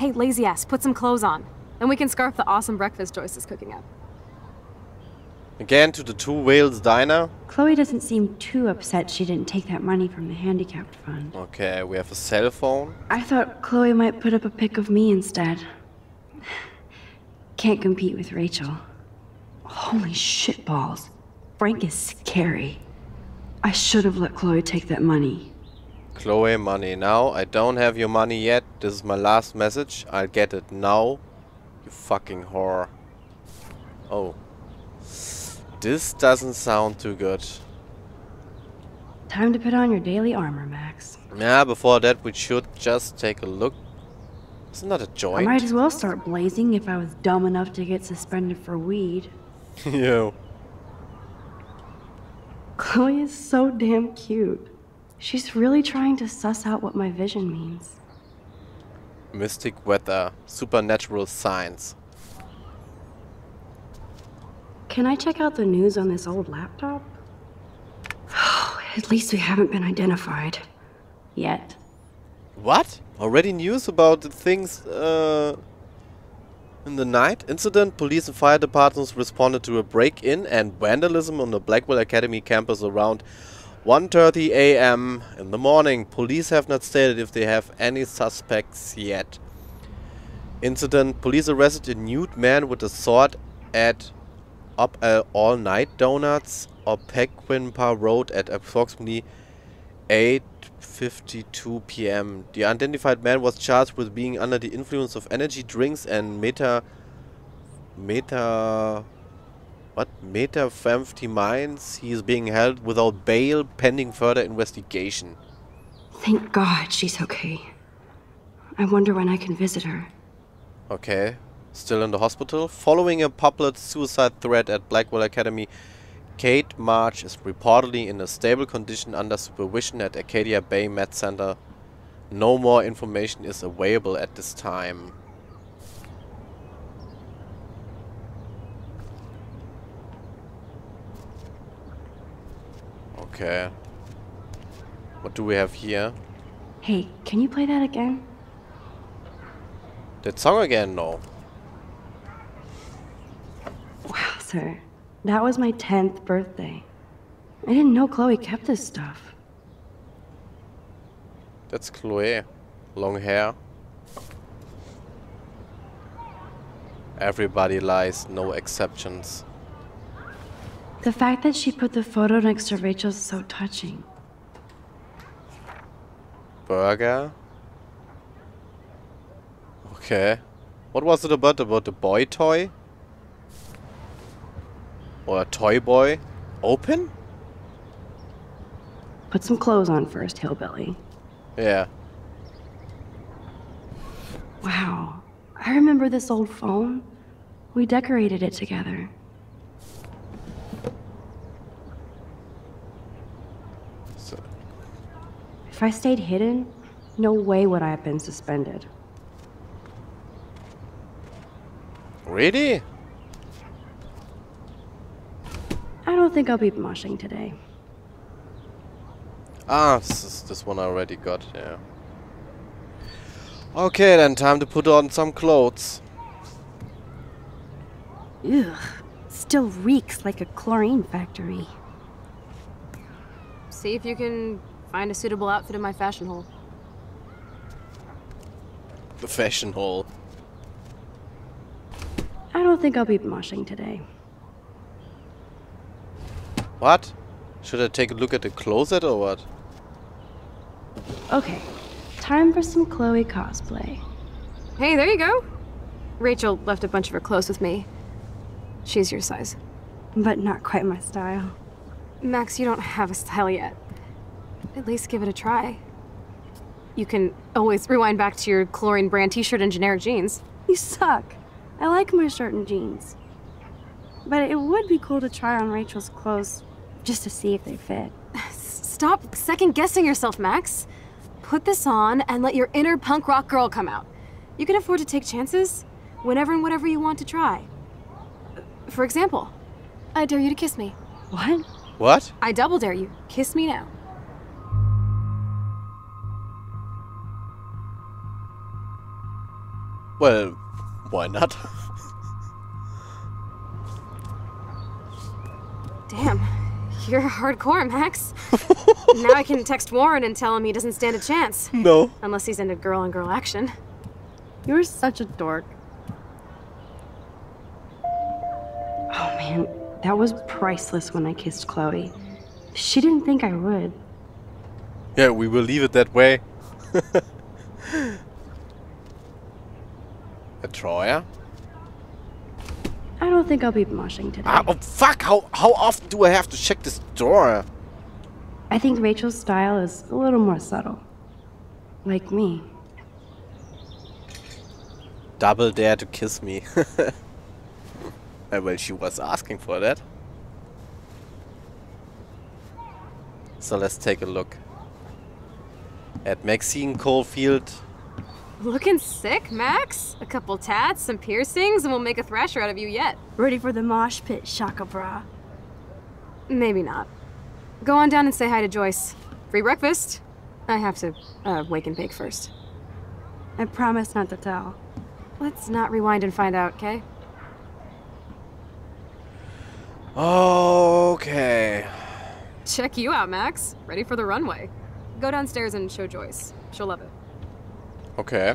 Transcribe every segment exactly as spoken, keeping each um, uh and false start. Hey, lazy ass, put some clothes on. Then we can scarf the awesome breakfast Joyce is cooking up. Again to the Two Whales diner. Chloe doesn't seem too upset she didn't take that money from the handicapped fund. Okay, we have a cell phone. I thought Chloe might put up a pic of me instead. Can't compete with Rachel. Holy shitballs. Frank is scary. I should have let Chloe take that money. Chloe, money now. I don't have your money yet. This is my last message. I'll get it now. You fucking whore. Oh. This doesn't sound too good. Time to put on your daily armor, Max. Yeah, before that we should just take a look. It's not a joint. I might as well start blazing if I was dumb enough to get suspended for weed. Yo. Chloe is so damn cute. She's really trying to suss out what my vision means. Mystic weather, supernatural science. Can I check out the news on this old laptop? Oh, at least we haven't been identified. Yet. What? Already news about the things uh, in the night? Incident, police and fire departments responded to a break-in and vandalism on the Blackwell Academy campus around one thirty A M in the morning. Police have not stated if they have any suspects yet. Incident, police arrested a nude man with a sword at up, uh, All Night Donuts or Pequimpa Road at approximately eight fifty-two P M The unidentified man was charged with being under the influence of energy drinks and meta meta what methamphetamines. He is being held without bail pending further investigation. Thank God she's okay. I wonder when I can visit her. Okay, still in the hospital. Following a public suicide threat at Blackwell Academy, Kate March is reportedly in a stable condition under supervision at Arcadia Bay Med Center. No more information is available at this time. Okay. What do we have here? Hey, can you play that again? That song again? No. Wow, sir. That was my tenth birthday. I didn't know Chloe kept this stuff. That's Chloe. Long hair. Everybody lies, no exceptions. The fact that she put the photo next to Rachel's is so touching. Burger? Okay. What was it about, about the boy toy? Or a toy boy? Open? Put some clothes on first, hillbilly. Yeah. Wow. I remember this old phone. We decorated it together. So. If I stayed hidden, no way would I have been suspended. Really? I don't think I'll be moshing today. Ah, this is this one I already got, yeah. Okay, then time to put on some clothes. Ugh, still reeks like a chlorine factory. See if you can find a suitable outfit in my fashion hole. The fashion hole. I don't think I'll be moshing today. What? Should I take a look at the closet or what? Okay, time for some Chloe cosplay. Hey, there you go. Rachel left a bunch of her clothes with me. She's your size. But not quite my style. Max, you don't have a style yet. At least give it a try. You can always rewind back to your chlorine brand t-shirt and generic jeans. You suck. I like my shirt and jeans. But it would be cool to try on Rachel's clothes. Just to see if they fit. Stop second-guessing yourself, Max. Put this on and let your inner punk rock girl come out. You can afford to take chances whenever and whatever you want to try. For example, I dare you to kiss me. What? What? I double dare you. Kiss me now. Well, why not? Damn, you're hardcore, Max. Now I can text Warren and tell him he doesn't stand a chance. No. Unless he's into girl-on-girl action. You're such a dork. Oh man, that was priceless when I kissed Chloe. She didn't think I would. Yeah, we will leave it that way. A Troya? I don't think I'll be moshing today. Ah, oh, fuck! How, how often do I have to check this door? I think Rachel's style is a little more subtle. Like me. Double dare to kiss me. Well, she was asking for that. So let's take a look at Maxine Caulfield. Looking sick, Max. A couple tats, some piercings, and we'll make a thrasher out of you yet. Ready for the mosh pit, Shaka Bra. Maybe not. Go on down and say hi to Joyce. Free breakfast. I have to uh, wake and bake first. I promise not to tell. Let's not rewind and find out, okay? Okay. Check you out, Max. Ready for the runway. Go downstairs and show Joyce. She'll love it. Okay.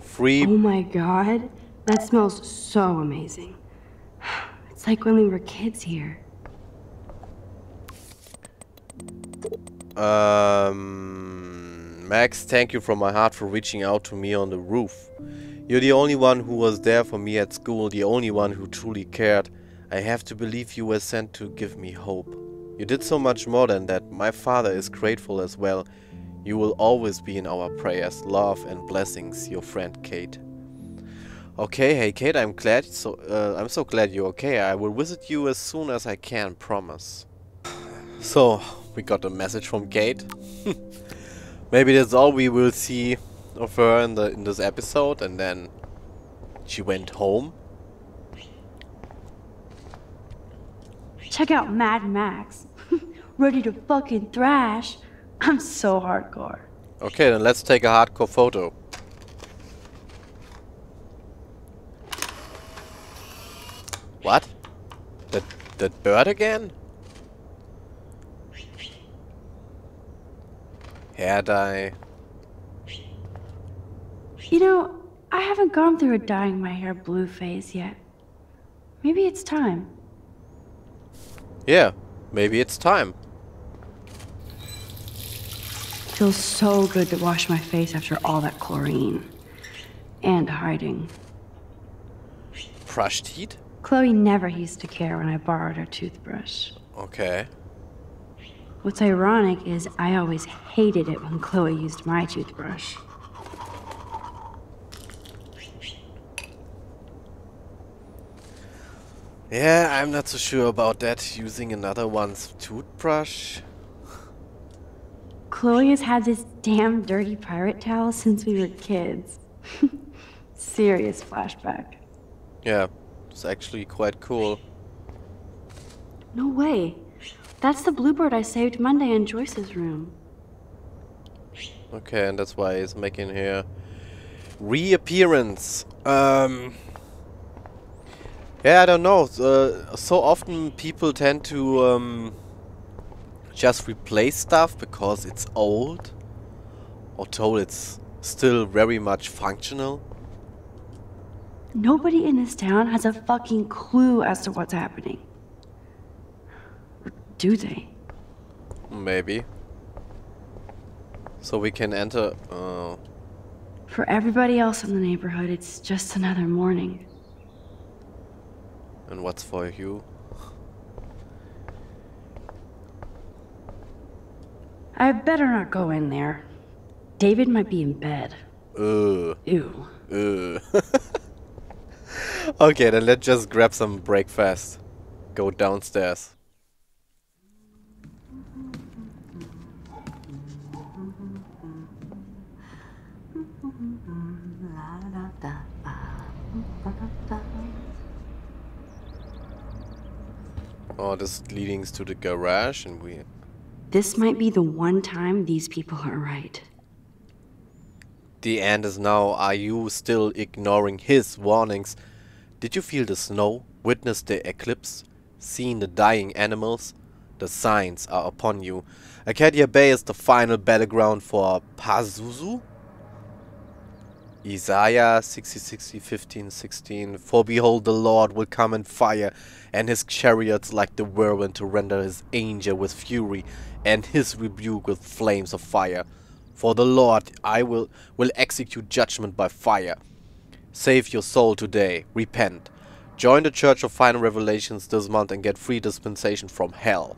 Free. Oh my god. That smells so amazing. It's like when we were kids here. Um, Max, thank you from my heart for reaching out to me on the roof. You're the only one who was there for me at school, the only one who truly cared. I have to believe you were sent to give me hope. You did so much more than that. My father is grateful as well. You will always be in our prayers. Love and blessings, your friend Kate. Okay, hey Kate, I'm glad. So uh, I'm so glad you're okay. I will visit you as soon as I can, promise. So we got a message from Kate. Maybe that's all we will see of her in the in this episode, and then she went home. Check out Mad Max, ready to fucking thrash. I'm so hardcore. Okay, then let's take a hardcore photo. What? That, that bird again? Hair dye. You know, I haven't gone through a dyeing my hair blue phase yet. Maybe it's time. Yeah, maybe it's time. It feels so good to wash my face after all that chlorine. And hiding. Brushed heat? Chloe never used to care when I borrowed her toothbrush. Okay. What's ironic is I always hated it when Chloe used my toothbrush. Yeah, I'm not so sure about that, using another one's toothbrush. Chloe has had this damn dirty pirate towel since we were kids. Serious flashback. Yeah. It's actually quite cool. No way. That's the bluebird I saved Monday in Joyce's room. Okay, and that's why he's making her reappearance. Um, yeah, I don't know. Uh, so often people tend to um, just replace stuff because it's old, although it's still very much functional. Nobody in this town has a fucking clue as to what's happening. Or do they? Maybe. So we can enter... Uh... For everybody else in the neighborhood, it's just another morning. And what's for you? I better not go in there. David might be in bed. Ugh. Ew. Ugh. Okay, then let's just grab some breakfast. Go downstairs. Oh, this leadings to the garage, and we This might be the one time these people are right. The end is now. Are you still ignoring his warnings? Did you feel the snow, witness the eclipse, seen the dying animals? The signs are upon you. Arcadia Bay is the final battleground for Pazuzu? Isaiah sixty, sixty, fifteen, sixteen. For behold, the Lord will come in fire, and his chariots like the whirlwind to render his anger with fury, and his rebuke with flames of fire. For the Lord I will, will execute judgment by fire. Save your soul today. Repent. Join the Church of Final Revelations this month and get free dispensation from hell.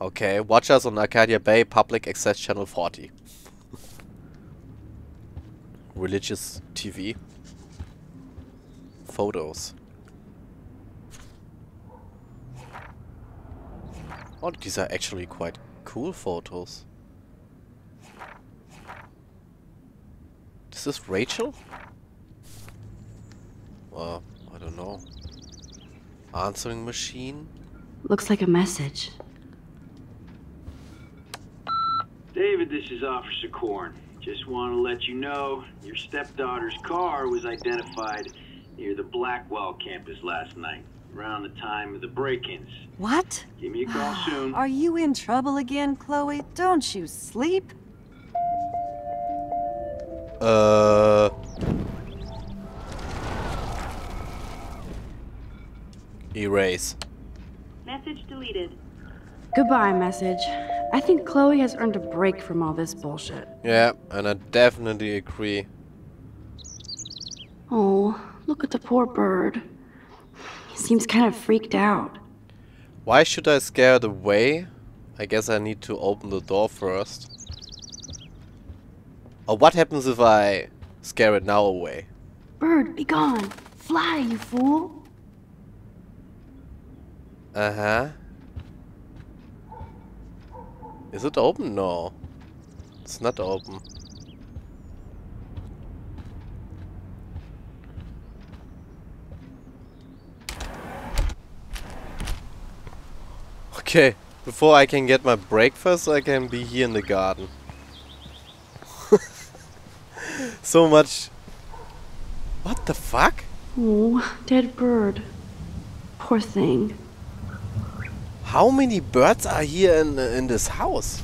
Okay, watch us on Arcadia Bay Public Access Channel forty. Religious T V. Photos. Oh, these are actually quite cool photos. Is this Rachel? Uh, I don't know. Answering machine? Looks like a message. David, this is Officer Corn. Just want to let you know your stepdaughter's car was identified near the Blackwell campus last night, around the time of the break-ins. What? Give me a call soon. Are you in trouble again, Chloe? Don't you sleep? Uh... Erase. Message deleted. Goodbye, message. I think Chloe has earned a break from all this bullshit. Yeah, and I definitely agree. Oh, look at the poor bird. He seems kind of freaked out. Why should I scare it away? I guess I need to open the door first. Or what happens if I scare it now away? Bird, be gone. Fly, you fool. Uh-huh. Is it open? No. It's not open. Okay, before I can get my breakfast, I can be here in the garden. So much... What the fuck? Oh, dead bird. Poor thing. How many birds are here in, in this house?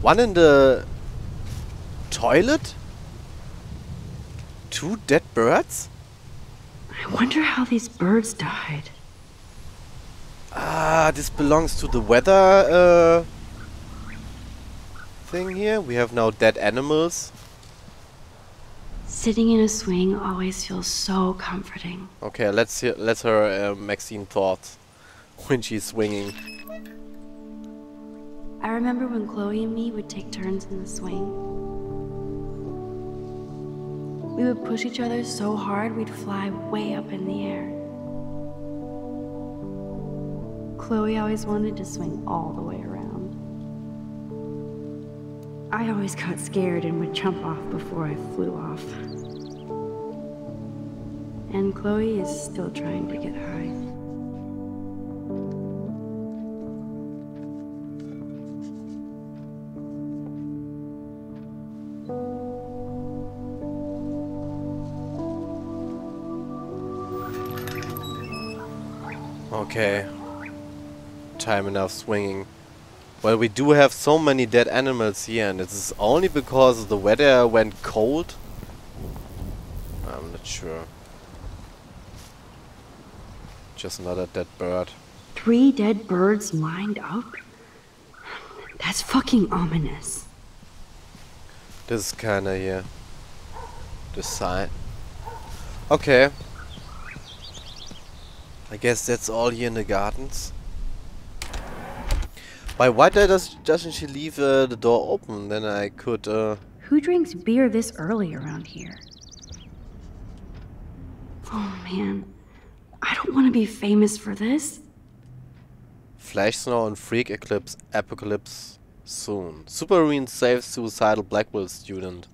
One in the toilet? Two dead birds? I wonder how these birds died. Ah, this belongs to the weather uh, thing here. We have now dead animals. Sitting in a swing always feels so comforting. Okay, let's hear, let's hear uh, Maxine thoughts when she's swinging. I remember when Chloe and me would take turns in the swing. We would push each other so hard we'd fly way up in the air. Chloe always wanted to swing all the way around. I always got scared and would jump off before I flew off. And Chloe is still trying to get high. Okay, time enough swinging. Well, we do have so many dead animals here, and it's only because the weather went cold. I'm not sure. Just another dead bird. Three dead birds lined up? That's fucking ominous. This is kinda here. The sign. Okay. I guess that's all here in the gardens. Why, why does, doesn't she leave uh, the door open? Then I could... Uh Who drinks beer this early around here? Oh man, I don't want to be famous for this. Flash snow and freak eclipse, apocalypse soon. Supermarine saves suicidal Blackwell student.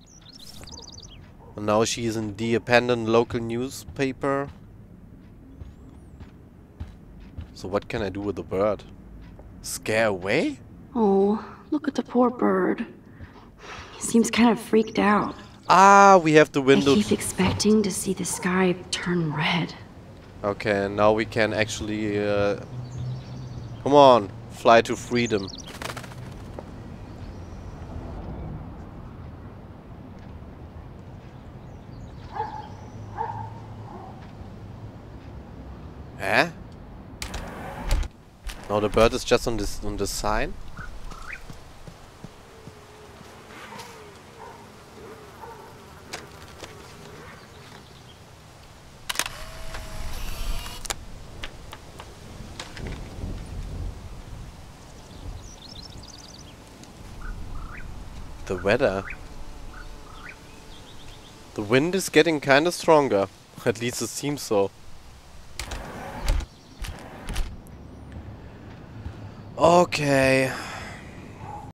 And now she is in the independent local newspaper. So what can I do with the bird? Scare away? Oh, look at the poor bird. He seems kind of freaked out. Ah, we have the window. I keep expecting to see the sky turn red. Okay, now we can actually... Uh, come on, fly to freedom. Eh? Now the bird is just on this on the sign. The weather. The wind is getting kind of stronger. At least it seems so. Okay.